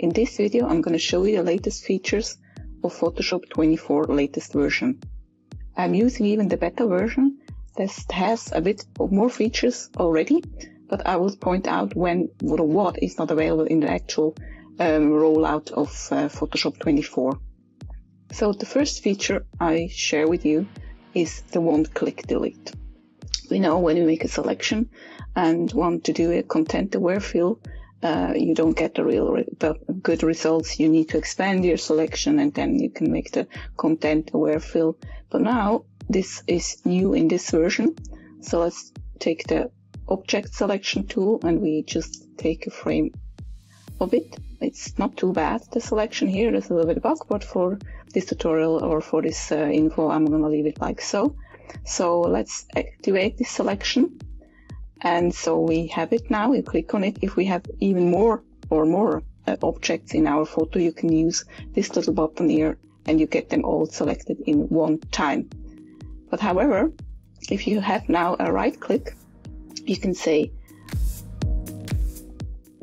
In this video, I'm going to show you the latest features of Photoshop 24 latest version. I'm using even the beta version that has a bit more features already, but I will point out when or what is not available in the actual rollout of Photoshop 24. So the first feature I share with you is the one-click delete. We know when we make a selection and want to do a content-aware fill, you don't get the real good results. You need to expand your selection and then you can make the content-aware fill. But now this is new in this version. So let's take the object selection tool and we just take a frame of it. It's not too bad, the selection here. There's a little bit bug, but for this tutorial or for this info, I'm going to leave it like so. So let's activate this selection. And so we have it now. You click on it. If we have even more objects in our photo, you can use this little button here and you get them all selected in one time. But however, if you have now a right click, you can say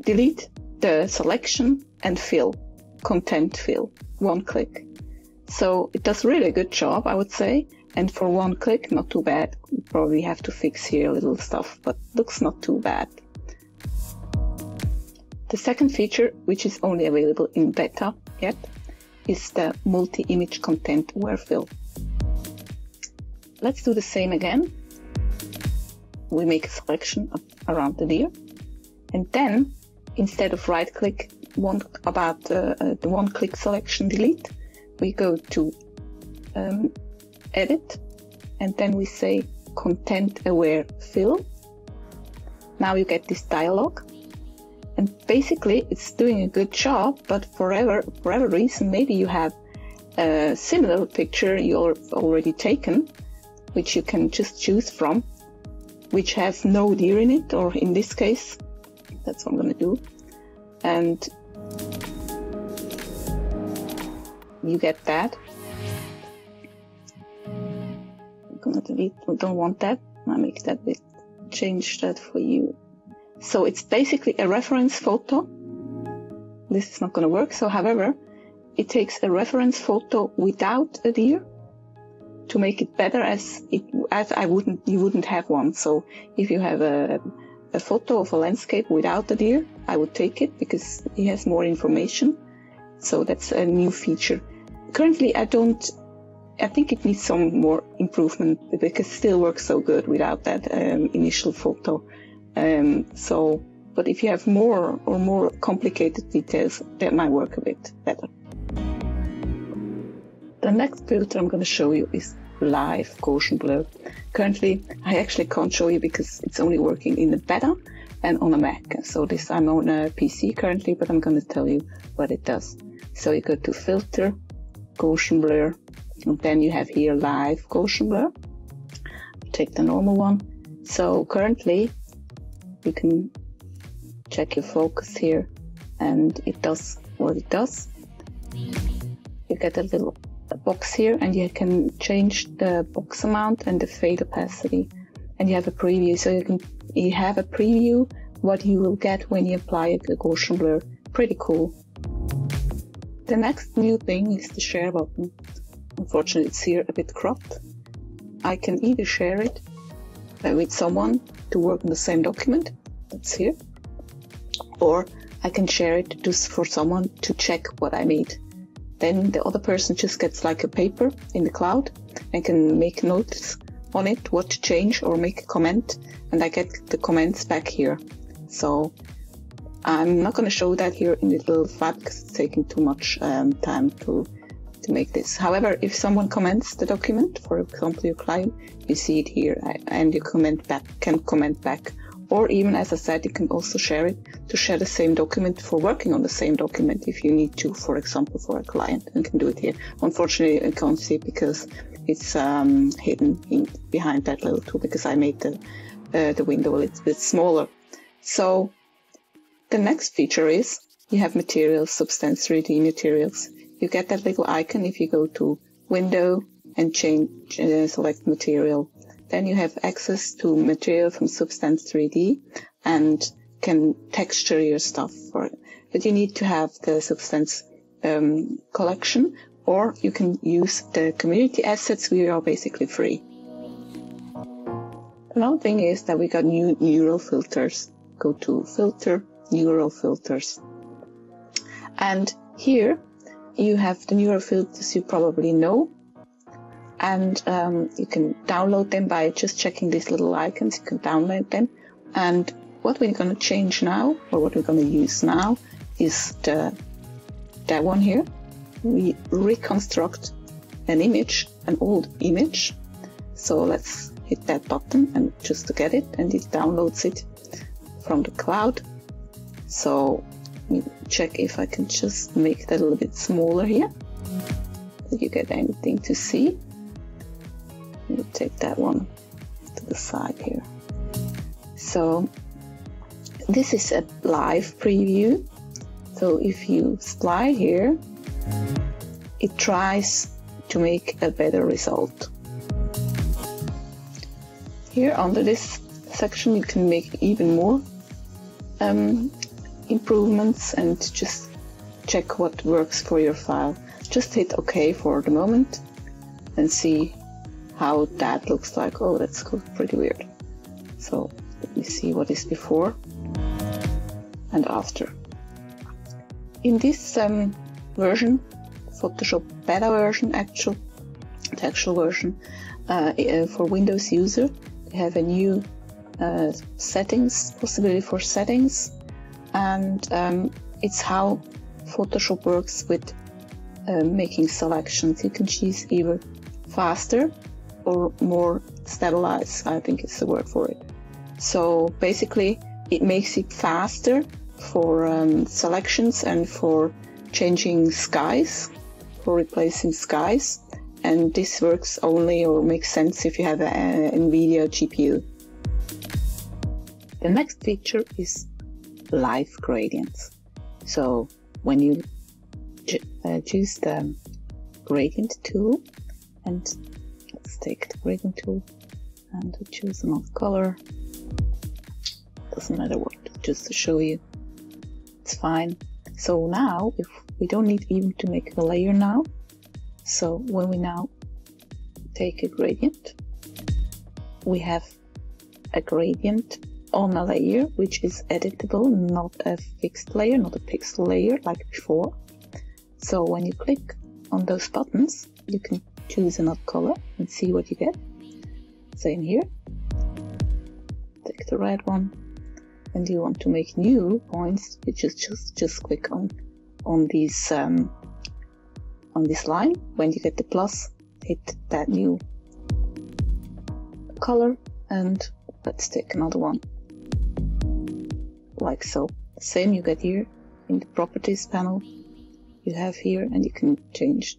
delete the selection and fill, content fill, one click. So it does really a good job, I would say. And for one click, not too bad. You probably have to fix here a little stuff, but looks not too bad. The second feature, which is only available in beta yet, is the multi-image content aware fill. Let's do the same again. We make a selection around the deer, and then instead of right click, the one click selection delete, we go to edit, and then we say content aware fill. Now you get this dialog, and basically it's doing a good job, but for every reason, maybe you have a similar picture you've already taken, which you can just choose from, which has no deer in it, or in this case, that's what I'm going to do, and you get that. We don't want that. I'll make that bit, change that for you. So it's basically a reference photo. This is not going to work. So however, it takes a reference photo without a deer to make it better, you wouldn't have one. So if you have a photo of a landscape without a deer, I would take it because it has more information. So that's a new feature. Currently, I think it needs some more improvement because it still works so good without that initial photo. But if you have more complicated details, that might work a bit better. The next filter I'm going to show you is live Gaussian blur. Currently, I actually can't show you because it's only working in the beta and on a Mac. So this, I'm on a PC currently, but I'm going to tell you what it does. So you go to filter, Gaussian blur. And then you have here live Gaussian blur. Take the normal one. So currently you can check your focus here and it does what it does. You get a little box here and you can change the box amount and the fade opacity. And you have a preview. So you have a preview what you will get when you apply the Gaussian blur. Pretty cool. The next new thing is the share button. Unfortunately, it's here a bit cropped. I can either share it with someone to work on the same document, that's here, or I can share it just for someone to check what I made. Then the other person just gets like a paper in the cloud and can make notes on it, what to change or make a comment, and I get the comments back here. So I'm not going to show that here in the little flat because it's taking too much time to make this. However, if someone comments the document, for example your client, you see it here and you can comment back, or even, as I said, you can also share it to share the same document for working on the same document if you need to, for example for a client, and can do it here. Unfortunately I can't see it because it's hidden behind that little tool because I made the window a little bit smaller. So the next feature is you have materials, Substance 3D Materials. You get that little icon if you go to Window and change select Material. Then you have access to material from Substance 3D and can texture your stuff. For but you need to have the Substance collection, or you can use the community assets. We are basically free. Another thing is that we got new neural filters. Go to Filter, Neural Filters. And here you have the neural filters you probably know. And you can download them by just checking these little icons. You can download them. And what we're going to change now, or what we're going to use now, is that one here. We reconstruct an image, an old image. So let's hit that button and just to get it, and it downloads it from the cloud. So let me check if I can just make that a little bit smaller here. Did you get anything to see? We'll take that one to the side here. So this is a live preview. So if you slide here, it tries to make a better result. Here under this section you can make even more improvements, and just check what works for your file. Just hit OK for the moment and see how that looks like. Oh, that's pretty weird. So let me see what is before and after. In this version, Photoshop beta version, the actual version, for Windows user, they have a new settings possibility for settings, and it's how Photoshop works with making selections. You can choose either faster or more stabilized, I think is the word for it. So basically it makes it faster for selections and for changing skies, for replacing skies, and this works only or makes sense if you have an Nvidia GPU. The next feature is live gradients. So when you choose the gradient tool, and let's take the gradient tool and choose another color. Doesn't matter what, just to show you, it's fine. So now, if we don't need even to make a layer now, so when we now take a gradient, we have a gradient on a layer which is editable, not a fixed layer, not a pixel layer like before. So when you click on those buttons, you can choose another color and see what you get. Same here, take the red one, and you want to make new points, you just click on this line. When you get the plus, hit that new color, and let's take another one, like so. Same you get here in the properties panel, you have here, and you can change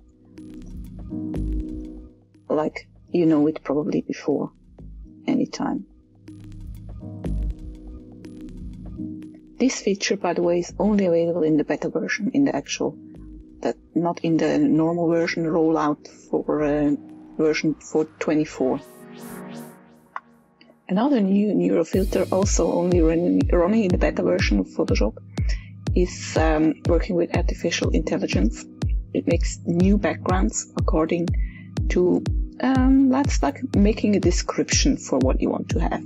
like you know it probably before anytime. This feature, by the way, is only available in the beta version, in the actual, that not in the normal version rollout for version 4.24. Another new neural filter, also only running in the beta version of Photoshop, is working with artificial intelligence. It makes new backgrounds according to, that's like making a description for what you want to have.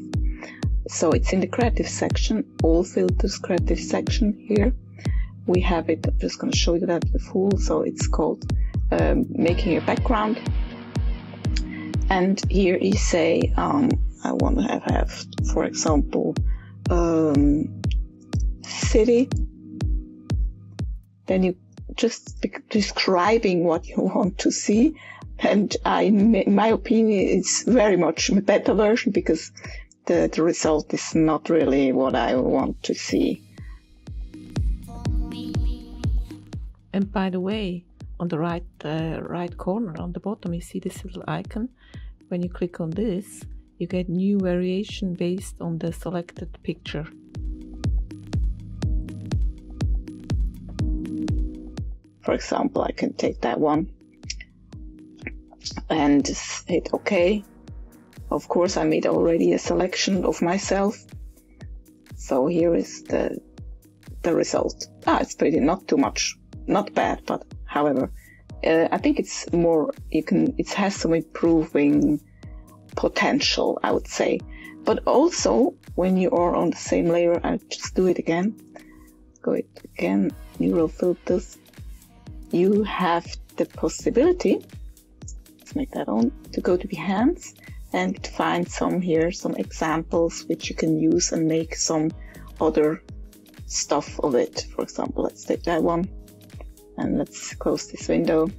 So it's in the creative section, all filters, creative section here. We have it, I'm just going to show you that the full, so it's called making a background. And here you say, I want to have, for example, city. Then you just describing what you want to see. And in my opinion, it's very much a better version, because the result is not really what I want to see. And by the way, on the right corner, on the bottom, you see this little icon. When you click on this, you get new variation based on the selected picture. For example, I can take that one and hit OK. Of course, I made already a selection of myself. So here is the the result. It's pretty, not too much, not bad, but however, I think it's more, it has some improving potential, I would say. But also, when you are on the same layer, I'll just do it again. Go it again, neural filters. You have the possibility, let's make that on, to go to Behance and find some here, some examples which you can use and make some other stuff of it. For example, let's take that one and let's close this window,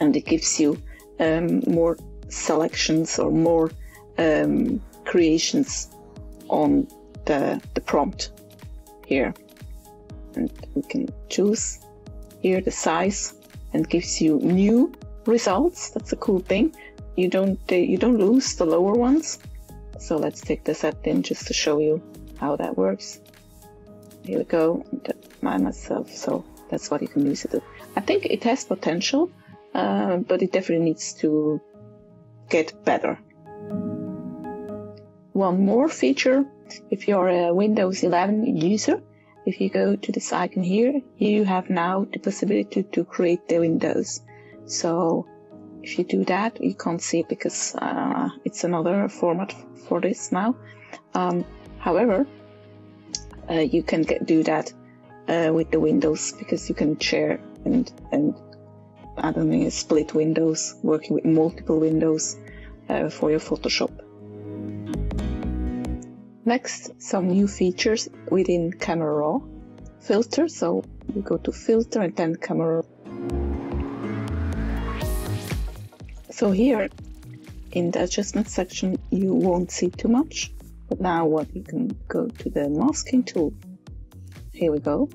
and it gives you more selections or more creations on the prompt here, and we can choose here the size, and gives you new results. That's a cool thing. You don't lose the lower ones. So let's take this up in just to show you how that works. Here we go. Mind myself. So that's what you can use it to. I think it has potential, but it definitely needs to get better. One more feature, if you're a Windows 11 user, if you go to this icon here, you have now the possibility to create the windows. So if you do that, you can't see it because it's another format for this now. However, you can do that with the windows, because you can share and I don't know, split windows, working with multiple windows for your Photoshop. Next, some new features within Camera Raw filter. So you go to filter and then Camera. So here in the adjustment section, you won't see too much. But now what you can go to the masking tool. Here we go.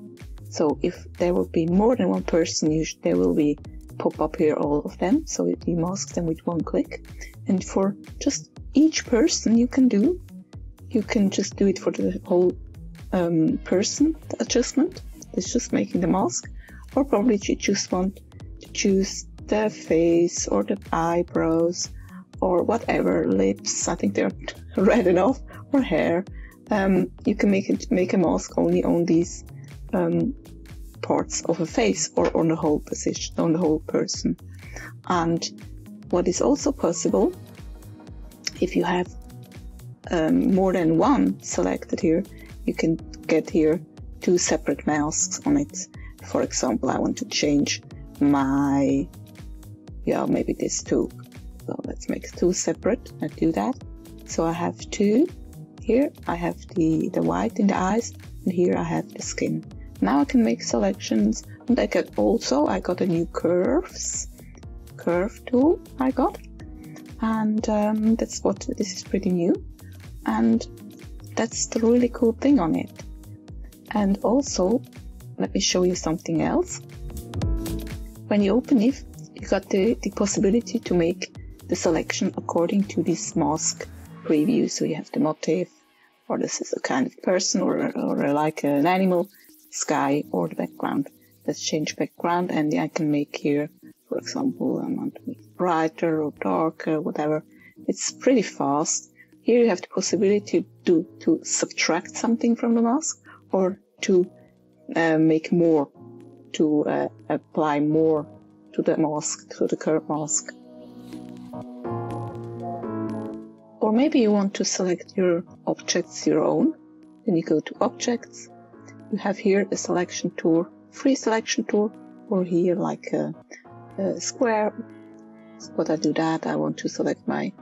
So if there will be more than one person, there will be pop up here all of them. So you mask them with one click. And for just each person you can do, you can just do it for the whole person, the adjustment. It's just making the mask, or probably you just want to choose the face or the eyebrows or whatever, lips, I think they're red enough, or hair. You can make a mask only on these parts of a face, or on the whole position, on the whole person. And what is also possible, if you have more than one selected here, you can get here two separate masks on it. For example, I want to change my, maybe this too. So let's make two separate and do that. So I have two here. I have the white in the eyes, and here I have the skin. Now I can make selections, and I get also, I got a new curve tool I got, and that's what, this is pretty new. And that's the really cool thing on it. And also, let me show you something else. When you open it, you got the possibility to make the selection according to this mask preview. So you have the motif, or this is a kind of person, or like an animal, sky, or the background. Let's change background, and I can make here, for example, I want to make it brighter or darker, whatever. It's pretty fast. Here you have the possibility to subtract something from the mask, or to make more, to apply more to the mask, to the current mask. Or maybe you want to select your objects your own. Then you go to objects. You have here the selection tool, free selection tool, or here like a square. But I do that, I want to select my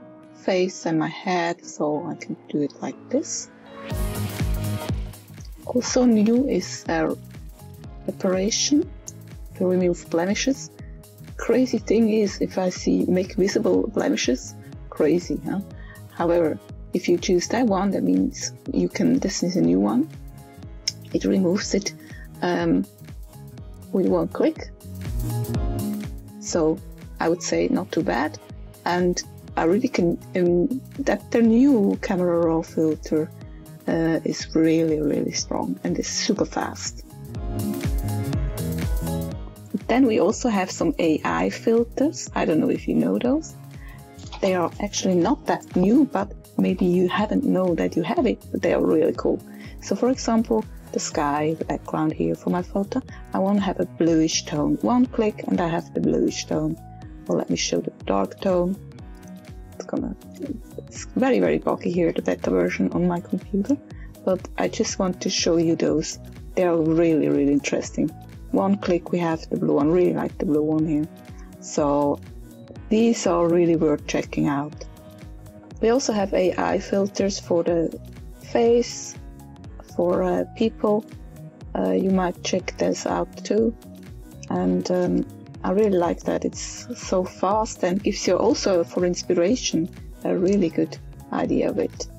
face and my head, so I can do it like this. Also new is operation to remove blemishes. Crazy thing is, if I see make visible blemishes, crazy, huh? However, if you choose that one, that means you can, this is a new one. It removes it with one click. So I would say not too bad. And I really can, that the new Camera Raw filter is really, really strong, and it's super fast. Then we also have some AI filters. I don't know if you know those. They are actually not that new, but maybe you haven't known that you have it, but they are really cool. So for example, the sky, the background here for my photo. I want to have a bluish tone. One click and I have the bluish tone. Well, let me show the dark tone. It's very, very bulky here, the beta version on my computer, but I just want to show you those. They are really, really interesting. One click we have the blue one. Really like the blue one here. So these are really worth checking out. We also have AI filters for the face, for people. You might check this out too. And I really like that. It's so fast and gives you also for inspiration a really good idea of it.